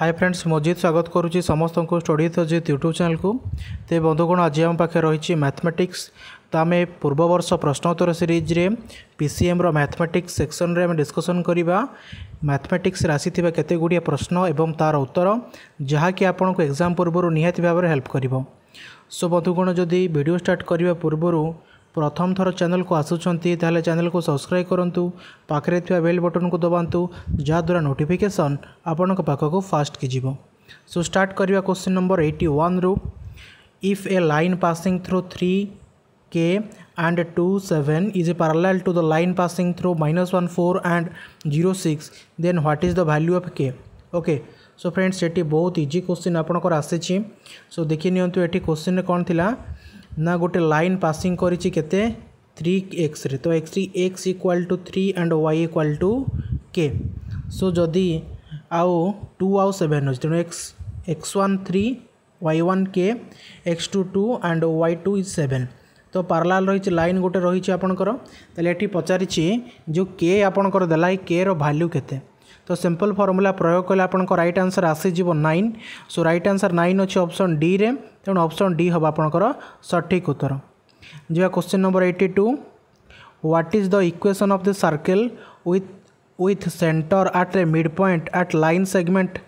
Hi friends Majid स्वागत करुच्ची समस्त को स्टडी अजित यूट्यूब चैनल को। ते बंधुगण आज आम पाखे रही मैथमेटिक्स तो आम पूर्व वर्ष प्रश्नोत्तर सीरीज रे पीसीएम रो मैथमेटिक्स सेक्शन रे डिस्कशन करवा मैथमेटिक्स राशि थिबा केते गुडिया प्रश्न एवं तार उत्तर जहा कि आपन को एग्जाम पूर्व निहाती भाव हेल्प करिवो। सो बंधुगण जदि वीडियो स्टार्ट करवा पूर्व प्रथम थर चैनल को आसुछंती ताले चैनल को सब्सक्राइब करंतु, पाखरे थिया बेल बटन को दबांतु जहाद्वारा नोटिफिकेशन आपन को पाख को फास्ट की जीवो। सो स्टार्ट करवा क्वेश्चन नंबर 81 रु if a line passing through 3k and 27 is parallel to the line passing through -14 and 06 then what is the value of k। Okay so friends ये बहुत इजी क्वेश्चन आपनकर आसे। सो देखि नियंतु एठी question रे कोन थिला ना गोटे लाइन पासिंग करिछि केते 3x रे तो x equal to 3 and y equal to k। So जदि आउ 2 आउ 7 हो तेणु x1 3 y1 k x2 2 and y2 is 7 तो पैरेलल रही लाइन गोटे रही आपणकर तले एठी पचारिछि जो k आपणकर देलाय k रो वैल्यू केते तो सिंपल फॉर्मूला प्रयोग कले आपणकर राइट आंसर आसी जीव 9। सो राइट आंसर 9 अछि ऑप्शन डी रे तेणु ऑप्शन डी हम आपणकर सठिक उत्तर। जी question number 82 what is the equation of the circle with centre at a mid point at line segment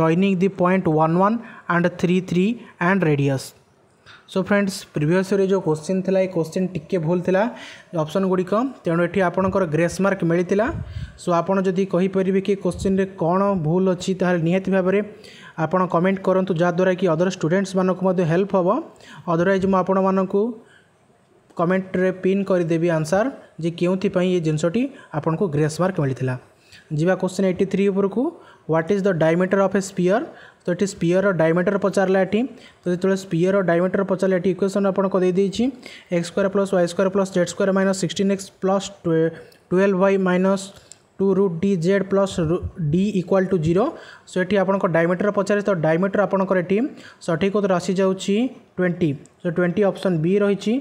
joining the point 1 1 and 3 3 and radius. So friends previous जो question थिला question टिके भूल थिला ऑप्शन गुड़िक तेणु ये आपणकर ग्रेस मार्क मिलता। सो आपड़ जदि कहींपर कि क्वेश्चन रे कौन भूल अच्छी ताल निहाती भाव में आपड़ कमेंट करूँ जहाँद्वारा कि अदर स्टूडेंट्स मानक हेल्प हम। अदरवैज मुझे कमेंट रे पिन करदेवी आंसर जे क्योंपाई ये जिनसटी आपन को ग्रेस मार्क मिलता। जीवा क्वेश्चन 83 उपरकू what is the diameter of a sphere तो ये स्फीयर रो डायमीटर पचारा ये तो जो स्फीयर रो डायमीटर पचारे ये इक्वेशन आपको दे दी x² plus Y square plus Z square minus 16x plus 12y minus 2√dz plus d equal to 0। So ये आपको डायमीटर पचारे तो डायमीटर आपंकर ये सठिक उत्तर आसी जाऊँगी 20। सो 20 ऑप्शन बी रही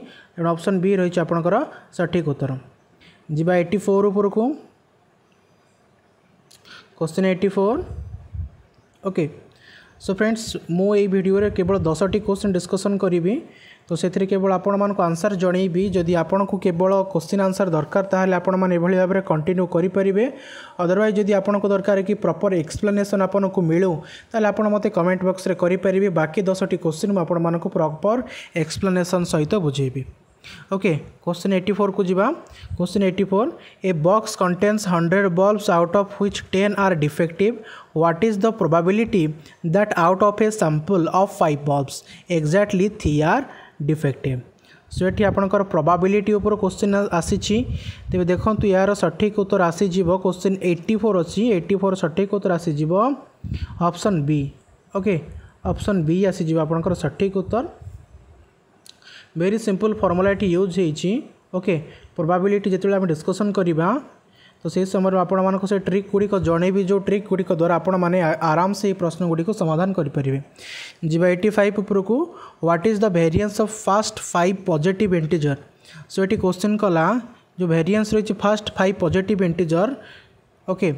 ऑप्शन बी रही आपंकर सठिक उत्तर। जीवा 84 उपरकू क्वेश्चन 84 ओके। सो फ्रेंड्स मो ये वीडियो रे केवल 10टी क्वेश्चन डिस्कशन करी तो से केवल आपण मानको आंसर जणैबी। जदि आपण को केवल क्वेश्चन आंसर दरकार ताहले आपण मान एभली भाबरे कंटिन्यू करि परिबे। अदरवाइज जदि आपण को दरकार कि प्रॉपर एक्सप्लेनेशन आपण को मिलू ताहले आपण मते कमेंट बॉक्स रे करि परिबे। बाकी 10टी क्वेश्चन म आपण मानको प्रॉपर एक्सप्लेनेशन सहित बुझेबी। ओके क्वेश्चन 84 को जीवा question 84 a box contains 100 bulbs out of which 10 are defective what is the probability that out of a sample of 5 bulbs exactly 3 are defective. So ये आपंकर प्रोबेबिलिटी ऊपर question आसी तेज देखूँ यार सठिक उत्तर आसी क्वेश्चन 84 अच्छी 84 सठिक उत्तर आसी option B. Okay option B आसी आपंकर सठिक उत्तर। वेरी सिंपल फॉर्मूला ये यूज होके प्रोबेबिलिटी जिते आम डिस्कशन करवा तो से समय आपण से ट्रिक गुड़िक जणैबी जो ट्रिक गुड़िक द्वारा आपण माने आराम से प्रश्न गुड़िक समाधान करें। जीवा 85 उपरकू what is the variance of first 5 positive integer. So ये क्वेश्चन कला जो वेरिएंस रही first 5 positive integer. Okay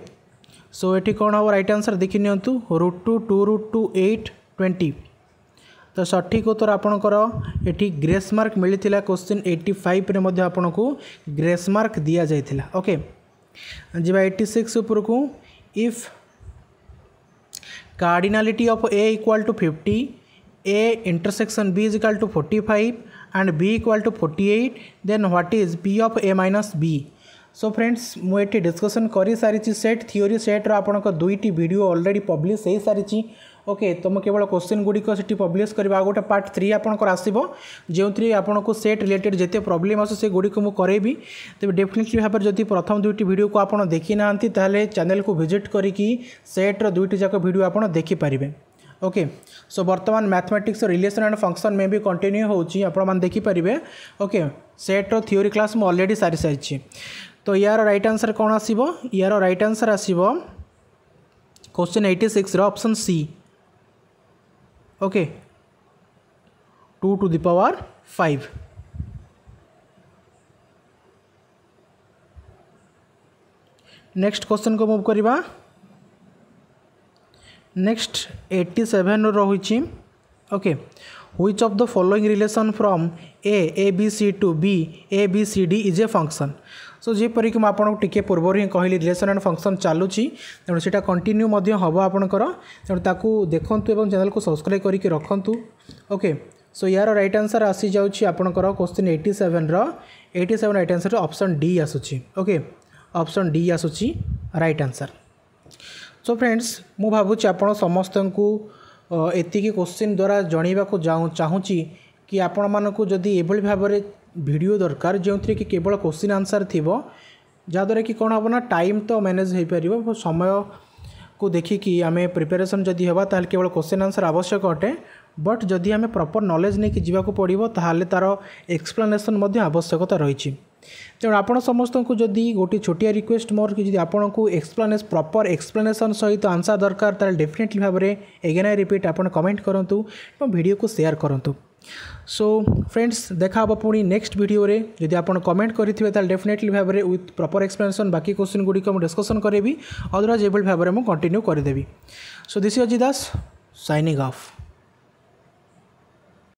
so ये कौन हम राइट आंसर देखि नियंतु √2 2√2 8 20 तो सठिक उत्तर आपणकर एठी ग्रेस मार्क मिलता। क्वेश्चन 85 रे मध्य आपन को ग्रेस मार्क दिया जाइतिला। ओके जीवा 86 ऊपर को if cardinality of A equal to 50 A intersection B is equal to 45 and B equal to 48 then what is P of A minus B. So friends मुझे discussion कर सारी सेट थीओरी सेट्र आपंक दुईटी video already publish हो सारी। Okay तो मुझे केवल question गुड़िक से पब्लिश करवा गोटे पार्ट 3 आपंकर आसो जो थी आपको सेट रिलेटेड जिते प्रोब्लेम आस गुड़ी को करेबी। तेज डेफिनेटली भाव में जब प्रथम दुईट वीडियो को आप देखी ना ताहले चैनल को विजिट करके सेट्र दुईट जाक वीडियो आप देखिपारे। ओके सो बर्तमान मैथमेटिक्स रिलेशन एंड फंक्शन में भी कंटिन्यू होची आपण देखिपारे। ओके सेट्र थ्योरी क्लास मुझे अलरेडी सारी सारी तो यार राइट आंसर कौन आसीबो यार राइट आंसर आसीबो क्वेश्चन 86 रो option C. Okay 2 to the power 5। Next question को मूव करवा नेक्स्ट 87 रही okay which of the following relation from A B C to B A B C D is a function so जेपरिक मुझे पूर्व ही कहली relation and function चलुची तेणु से continue हम आपणकर तेणु ताकू देखंतु एवं चैनल को सब्सक्राइब करके रखंतु ओके सो यार राइट आंसर आसी जाउची आपणकर क्वेश्चन 87 रो 87 राइट आंसर ऑप्शन डी आसुची ओके ऑप्शन डी आसुची राइट आंसर सो फ्रेंड्स मु भाबुची आपण समस्त को एतिकी क्वेश्चन द्वारा जणीबा को चाहूँगी कि आपण मानक जदि एभली भाव में वीडियो दरकार जो कि केवल क्वेश्चन आंसर थी जहाँद्वारा कि कौन हम ना टाइम तो मैनेज हो पार समय को देखिकी आम प्रिपेरेसन जदि होगा ताल केवल क्वेश्चन आंसर आवश्यक अटे बट जदि आम प्रॉपर नॉलेज नहीं कि जीवाको पड़िबो ताहाले तारो एक्सप्लेनेशन मध्य आवश्यकता रही तेणु आपण समस्त को जदि गोटे छोटिया रिक्वेस्ट मोर कि आपन को प्रॉपर एक्सप्लेनेशन सहित आंसर दरकार ताले डेफिनेटली भाव में एगेन आई रिपीट आपन कमेंट करंतु और वीडियो को शेयर करंतु सो फ्रेंड्स देखा हम पुणी नेक्स्ट वीडियो रे जदि आपन कमेंट करिथिबे ताले डेफिनेटली भाव में विथ प्रॉपर एक्सप्लेनेशन बाकी क्वेश्चन गुडी को डिस्कशन करेबी अदरवाइज एबल भाव में कंटिन्यू कर देबी so this is Ajay Das signing of.